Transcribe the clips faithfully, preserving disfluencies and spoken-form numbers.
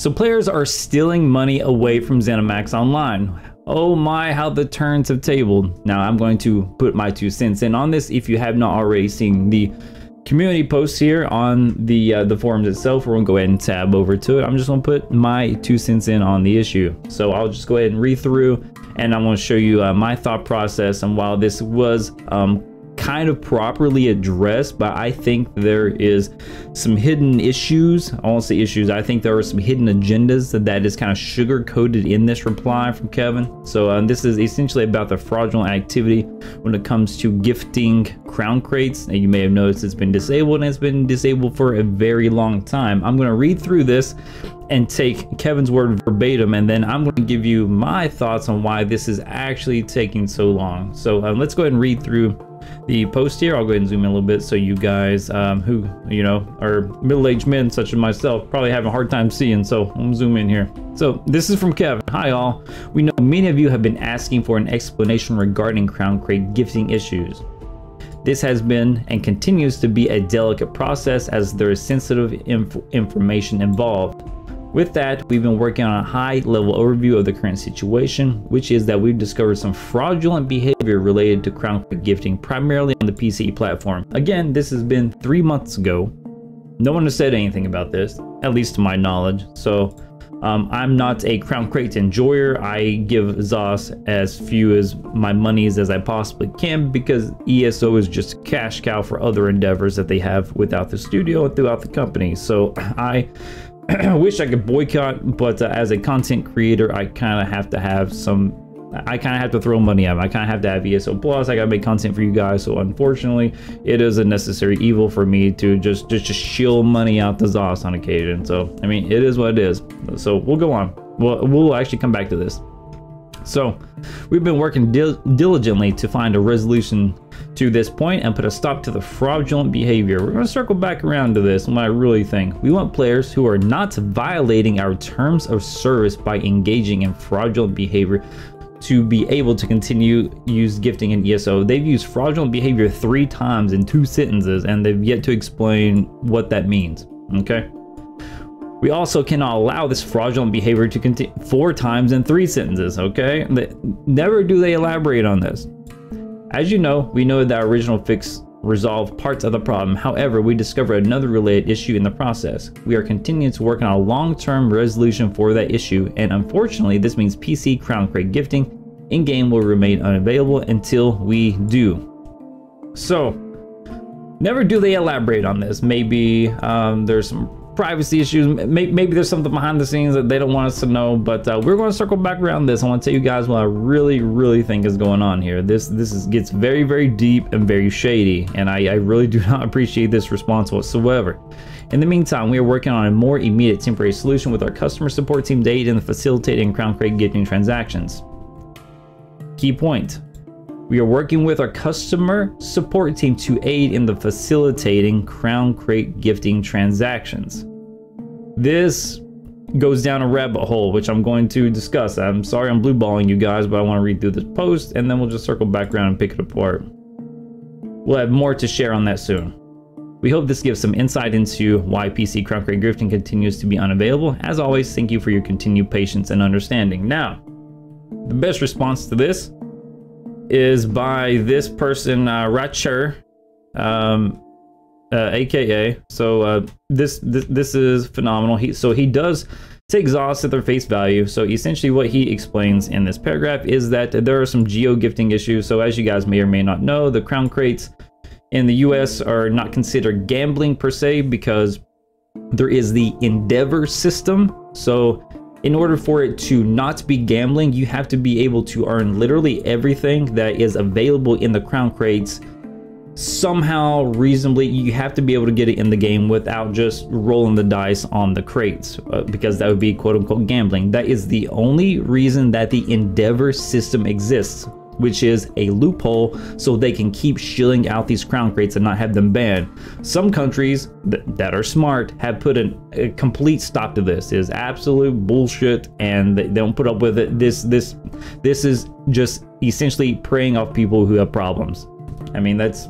So players are stealing money away from Zenimax Online. Oh my, how the turns have tabled. Now I'm going to put my two cents in on this if you have not already seen the community posts here on the uh, the forums itself. We're gonna go ahead and tab over to it. I'm just gonna put my two cents in on the issue. So I'll just go ahead and read through, and I'm gonna show you uh, my thought process. And while this was um, kind of properly addressed, but I think there is some hidden issues. I won't say issues. I think there are some hidden agendas that, that is kind of sugar-coated in this reply from Kevin. So um, this is essentially about the fraudulent activity when it comes to gifting Crown Crates. And you may have noticed it's been disabled, and it's been disabled for a very long time. I'm going to read through this and take Kevin's word verbatim, and then I'm going to give you my thoughts on why this is actually taking so long. So um, let's go ahead and read through the post here. I'll go ahead and zoom in a little bit so you guys um, who, you know, are middle-aged men such as myself probably have a hard time seeing, so I'm zoom in here. So this is from Kevin. Hi all. We know many of you have been asking for an explanation regarding Crown Crate gifting issues. This has been and continues to be a delicate process as there is sensitive inf information involved. With that, we've been working on a high-level overview of the current situation, which is that we've discovered some fraudulent behavior related to Crown Crate gifting, primarily on the P C platform. Again, this has been three months ago. No one has said anything about this, at least to my knowledge. So um, I'm not a Crown Crate enjoyer. I give Zos as few as my monies as I possibly can because E S O is just a cash cow for other endeavors that they have without the studio and throughout the company. So I... I wish I could boycott, but uh, as a content creator, I kind of have to have some, I kind of have to throw money at them. I kind of have to have E S O Plus. I got to make content for you guys. So unfortunately, it is a necessary evil for me to just, just, just shill money out to Zos on occasion. So, I mean, it is what it is. So we'll go on. We'll, we'll actually come back to this. So we've been working dil diligently to find a resolution to this point and put a stop to the fraudulent behavior. We're going to circle back around to this and what I really think. We want players who are not violating our terms of service by engaging in fraudulent behavior to be able to continue use gifting in E S O. They've used fraudulent behavior three times in two sentences and they've yet to explain what that means. Okay. We also cannot allow this fraudulent behavior to continue four times in three sentences, okay? They, never do they elaborate on this. As you know, we know that our original fix resolved parts of the problem. However, we discovered another related issue in the process. We are continuing to work on a long-term resolution for that issue, and unfortunately, this means P C Crown Crate gifting in-game will remain unavailable until we do. So, never do they elaborate on this. Maybe um, there's some privacy issues. Maybe there's something behind the scenes that they don't want us to know, but uh, we're going to circle back around this. I want to tell you guys what I really, really think is going on here. This this is, gets very, very deep and very shady, and I, I really do not appreciate this response whatsoever. In the meantime, we are working on a more immediate temporary solution with our customer support team to aid in facilitating Crown Crate gifting transactions. Key point. We are working with our customer support team to aid in the facilitating Crown Crate gifting transactions. This goes down a rabbit hole, which I'm going to discuss. I'm sorry I'm blueballing you guys, but I want to read through this post and then we'll just circle back around and pick it apart. We'll have more to share on that soon. We hope this gives some insight into why P C Crown Crate gifting continues to be unavailable. As always, thank you for your continued patience and understanding. Now, the best response to this is by this person, uh, Ratcher, um, uh, A K A. So uh, this, this this is phenomenal. He so he does take Zos at their face value. So essentially, what he explains in this paragraph is that there are some geo gifting issues. So as you guys may or may not know, the Crown Crates in the U S are not considered gambling per se because there is the Endeavor system. So in order for it to not be gambling, you have to be able to earn literally everything that is available in the Crown Crates somehow reasonably. You have to be able to get it in the game without just rolling the dice on the crates, uh, because that would be quote unquote gambling. That is the only reason that the Endeavor system exists, which is a loophole so they can keep shilling out these Crown Crates and not have them banned. Some countries th that are smart have put an, a complete stop to this. It is absolute bullshit and they don't put up with it. This, this, this is just essentially preying off people who have problems. I mean, that's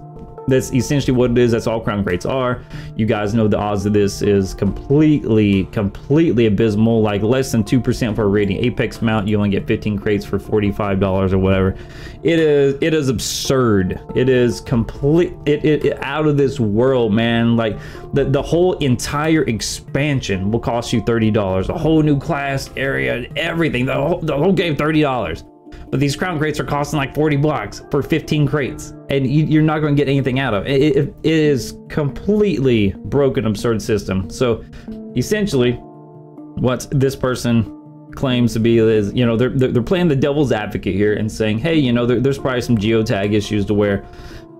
That's essentially what it is. That's all Crown Crates are. You guys know the odds of this is completely, completely abysmal, like less than two percent for a rating. Apex Mount, you only get fifteen crates for forty-five dollars or whatever. It is, it is absurd. It is complete, it, it, it out of this world, man. Like the, the whole entire expansion will cost you thirty dollars. A whole new class, area, everything, the whole, the whole game, thirty dollars. But these Crown Crates are costing like forty bucks for fifteen crates, and you, you're not going to get anything out of it. It, it. It is completely broken, absurd system. So essentially what this person claims to be is, you know, they're, they're, they're playing the devil's advocate here and saying, hey, you know, there, there's probably some geotag issues to where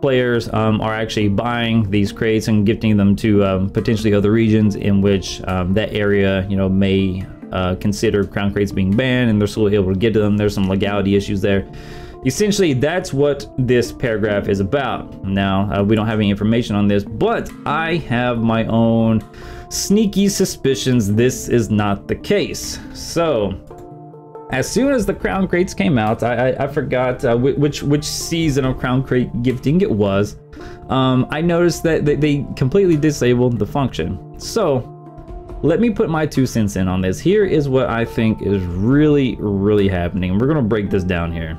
players um, are actually buying these crates and gifting them to um, potentially other regions in which um, that area, you know, may Uh, consider Crown Crates being banned, and they're still able to get to them. There's some legality issues there. Essentially, that's what this paragraph is about. Now, uh, we don't have any information on this, but I have my own sneaky suspicions this is not the case. So, as soon as the Crown Crates came out, I, I, I forgot uh, which which season of Crown Crate gifting it was. Um, I noticed that they, they completely disabled the function. So, let me put my two cents in on this. Here is what I think is really, really happening. We're gonna break this down here.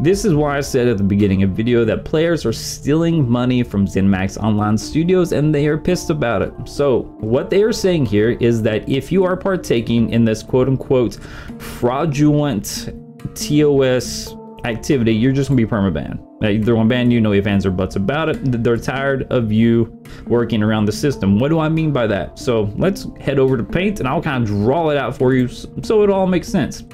This is why I said at the beginning of the video that players are stealing money from Zenimax Online Studios and they are pissed about it. So what they are saying here is that if you are partaking in this quote unquote fraudulent T O S activity, you're just gonna be permabanned. They're gonna ban you, no ifs, ands, or buts about it. They're tired of you working around the system. What do I mean by that? So let's head over to Paint and I'll kind of draw it out for you so it all makes sense.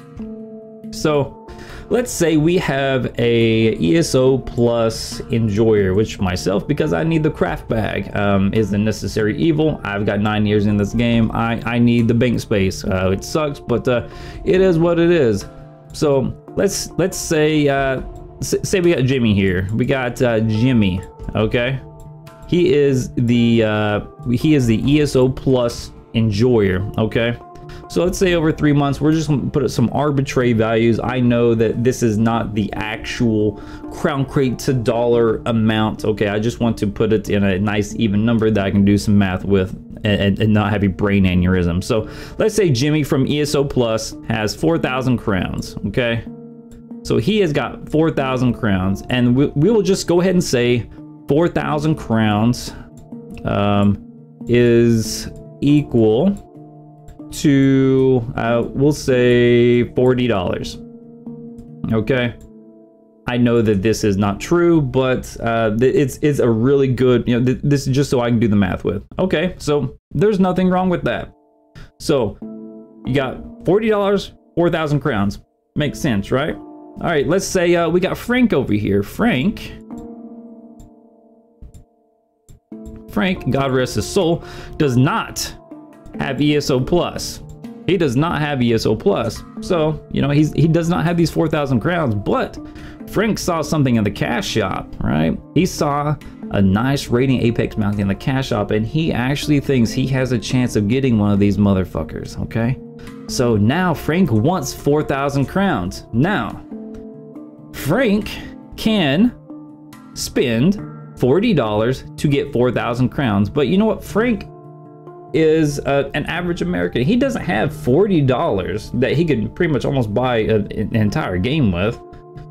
So let's say we have a E S O Plus enjoyer, which myself, because I need the craft bag, um, is the necessary evil. I've got nine years in this game. I, I need the bank space. Uh, it sucks, but uh, it is what it is. So let's let's say uh, say we got Jimmy here. We got uh, Jimmy. Okay, he is the uh, he is the E S O Plus enjoyer. Okay, so let's say over three months we're just gonna put some arbitrary values. I know that this is not the actual Crown Crate to dollar amount. Okay, I just want to put it in a nice even number that I can do some math with and, and not have a brain aneurysm. So let's say Jimmy from E S O Plus has four thousand crowns. Okay. So he has got four thousand crowns, and we, we will just go ahead and say four thousand crowns um, is equal to, uh, we'll say forty dollars, okay? I know that this is not true, but uh, it's, it's a really good, you know, th this is just so I can do the math with. Okay, so there's nothing wrong with that. So you got forty dollars, four thousand crowns. Makes sense, right? All right, let's say uh, we got Frank over here. Frank. Frank, God rest his soul, does not have E S O Plus. He does not have E S O Plus. So, you know, he's, he does not have these four thousand crowns, but Frank saw something in the cash shop, right? He saw a nice rating Apex Mount in the cash shop, and he actually thinks he has a chance of getting one of these motherfuckers, okay? So now Frank wants four thousand crowns. Now, Frank can spend forty dollars to get four thousand crowns. But you know what? Frank is uh, an average American. He doesn't have forty dollars that he could pretty much almost buy a, an entire game with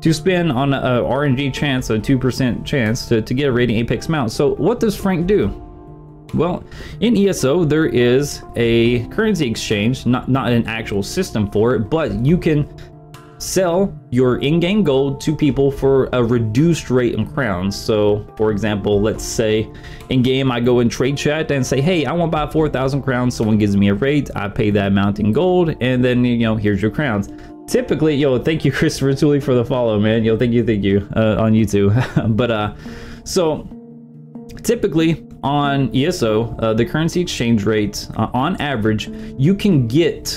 to spend on a, a R N G chance, a two percent chance to, to get a rating Apex Mount. So what does Frank do? Well, in E S O, there is a currency exchange, not, not an actual system for it, but you can sell your in-game gold to people for a reduced rate in crowns. So for example, let's say in game, I go in trade chat and say, hey, I want to buy four thousand crowns. Someone gives me a rate, I pay that amount in gold, and then, you know, here's your crowns. Typically, yo, thank you, Christopher Tooley, for the follow, man. Yo, thank you, thank you uh, on YouTube. But uh, so typically on E S O, uh, the currency exchange rates, uh, on average, you can get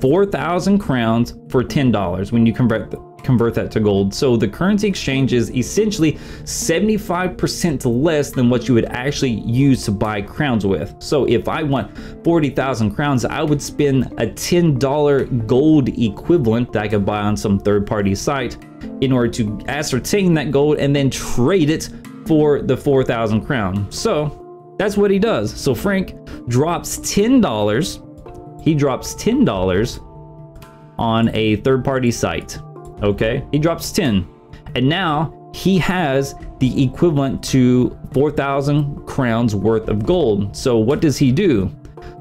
four thousand crowns for ten dollars when you convert the, convert that to gold. So the currency exchange is essentially seventy-five percent less than what you would actually use to buy crowns with. So if I want forty thousand crowns, I would spend a ten dollar gold equivalent that I could buy on some third-party site in order to ascertain that gold and then trade it for the four thousand crown. So that's what he does. So Frank drops ten dollars. He drops ten dollars on a third-party site. Okay, he drops ten. And now he has the equivalent to four thousand crowns worth of gold. So what does he do?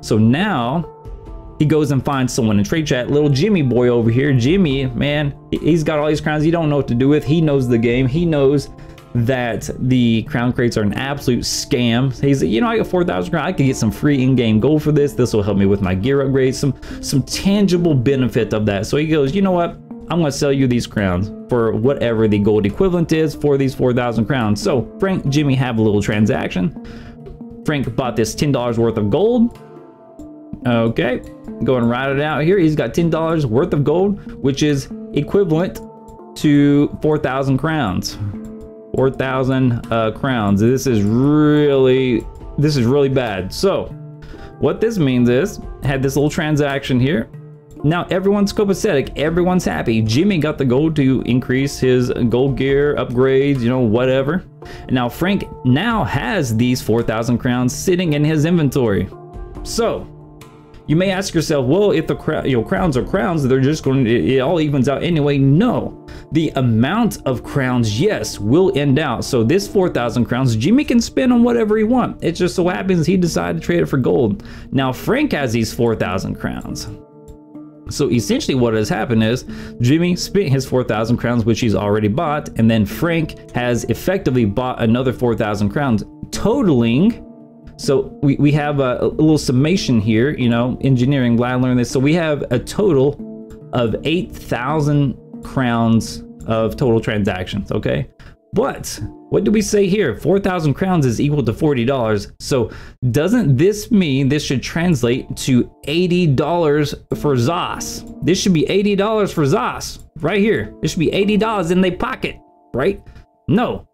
So now he goes and finds someone in trade chat. Little Jimmy boy over here. Jimmy, man, he's got all these crowns. He don't know what to do with. He knows the game. He knows that the crown crates are an absolute scam. He's like, you know, I got four thousand crowns. I could get some free in-game gold for this. This will help me with my gear upgrades. Some, some tangible benefit of that. So he goes, you know what? I'm going to sell you these crowns for whatever the gold equivalent is for these four thousand crowns. So Frank, Jimmy have a little transaction. Frank bought this ten dollars worth of gold. Okay, go and write it out here. He's got ten dollars worth of gold, which is equivalent to four thousand crowns. four thousand uh, crowns. This is really, this is really bad. So what this means is, had this little transaction here. Now everyone's copacetic, everyone's happy. Jimmy got the gold to increase his gold gear, upgrades, you know, whatever. And now Frank now has these four thousand crowns sitting in his inventory. So you may ask yourself, well, if the crown, you know, crowns are crowns, they're just going to, it, it all evens out anyway. No, the amount of crowns, yes, will end out. So this four thousand crowns, Jimmy can spend on whatever he wants. It just so happens he decided to trade it for gold. Now Frank has these four thousand crowns. So essentially what has happened is Jimmy spent his four thousand crowns, which he's already bought. And then Frank has effectively bought another four thousand crowns, totaling. So we, we have a, a little summation here, you know, engineering, glad I learned this. So we have a total of eight thousand crowns of total transactions, okay? But what do we say here? four thousand crowns is equal to forty dollars. So doesn't this mean this should translate to eighty dollars for Zos? This should be eighty dollars for Zos right here. This should be eighty dollars in their pocket, right? No.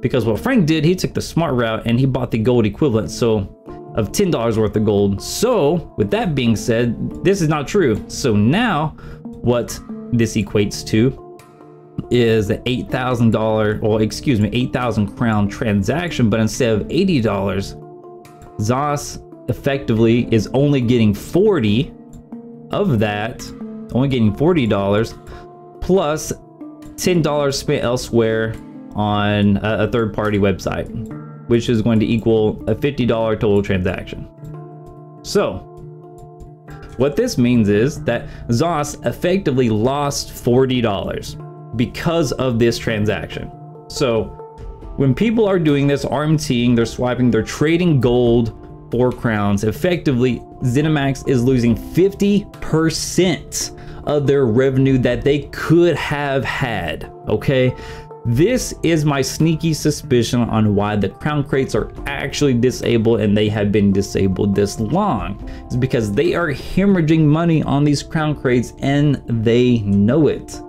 Because what Frank did, he took the smart route and he bought the gold equivalent, so of ten dollars worth of gold. So with that being said, this is not true. So now what this equates to is the eight thousand dollars, or excuse me, eight thousand crown transaction, but instead of eighty dollars, Zos effectively is only getting forty of that, only getting forty dollars plus ten dollars spent elsewhere on a third-party website, which is going to equal a fifty dollars total transaction. So what this means is that Zos effectively lost forty dollars because of this transaction. So when people are doing this, R M T ing, they're swapping, they're trading gold for crowns, effectively Zenimax is losing fifty percent of their revenue that they could have had, okay? This is my sneaky suspicion on why the crown crates are actually disabled and they have been disabled this long. It's because they are hemorrhaging money on these crown crates and they know it.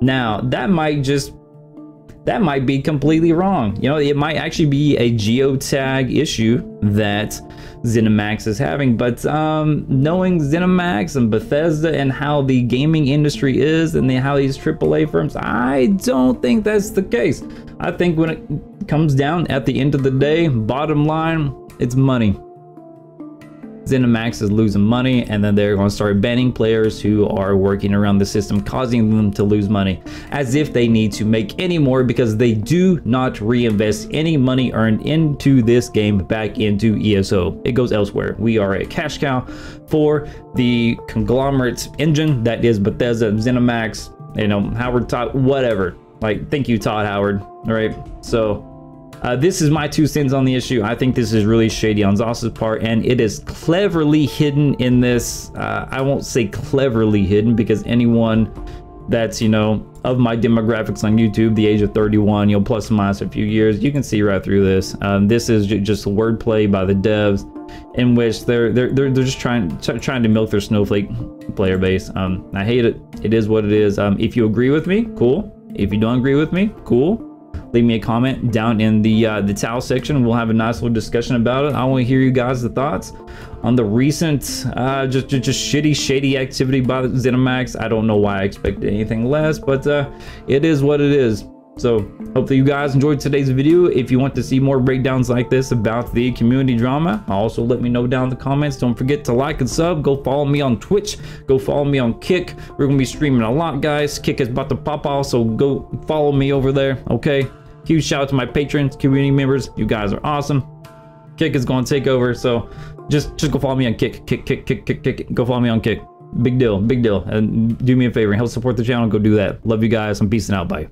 Now, that might just, that might be completely wrong. You know, it might actually be a geotag issue that Zenimax is having, but um, knowing Zenimax and Bethesda and how the gaming industry is and the, how these triple A firms, I don't think that's the case. I think when it comes down at the end of the day, bottom line, it's money. Zenimax is losing money, and then they're going to start banning players who are working around the system, causing them to lose money, as if they need to make any more, because they do not reinvest any money earned into this game back into E S O. It goes elsewhere. We are a cash cow for the conglomerate engine that is Bethesda, Zenimax, you know, Howard, Todd, whatever. Like, thank you, Todd Howard. All right, so Uh, this is my two cents on the issue. I think this is really shady on Zos's part, and it is cleverly hidden in this. Uh, I won't say cleverly hidden, because anyone that's, you know, of my demographics on YouTube, the age of thirty-one, you know, plus or minus a few years, you can see right through this. Um, this is ju just wordplay by the devs, in which they're they're they're, they're just trying trying to milk their snowflake player base. Um, I hate it. It is what it is. Um, if you agree with me, cool. If you don't agree with me, cool. leave me a comment down in the uh, the towel section. We'll have a nice little discussion about it. I want to hear you guys' the thoughts on the recent uh, just, just just shitty, shady activity by ZeniMax. I don't know why I expected anything less, but uh, it is what it is. So hopefully you guys enjoyed today's video. If you want to see more breakdowns like this about the community drama, also let me know down in the comments. Don't forget to like and sub. Go follow me on Twitch. Go follow me on Kick. We're going to be streaming a lot, guys. Kick is about to pop off, so go follow me over there, okay? Huge shout out to my patrons, community members. You guys are awesome. Kick is going to take over, so just, just go follow me on Kick. Kick, Kick, Kick, Kick, Kick. Go follow me on Kick. Big deal, big deal. And do me a favor. Help support the channel. Go do that. Love you guys. I'm peacing out. Bye.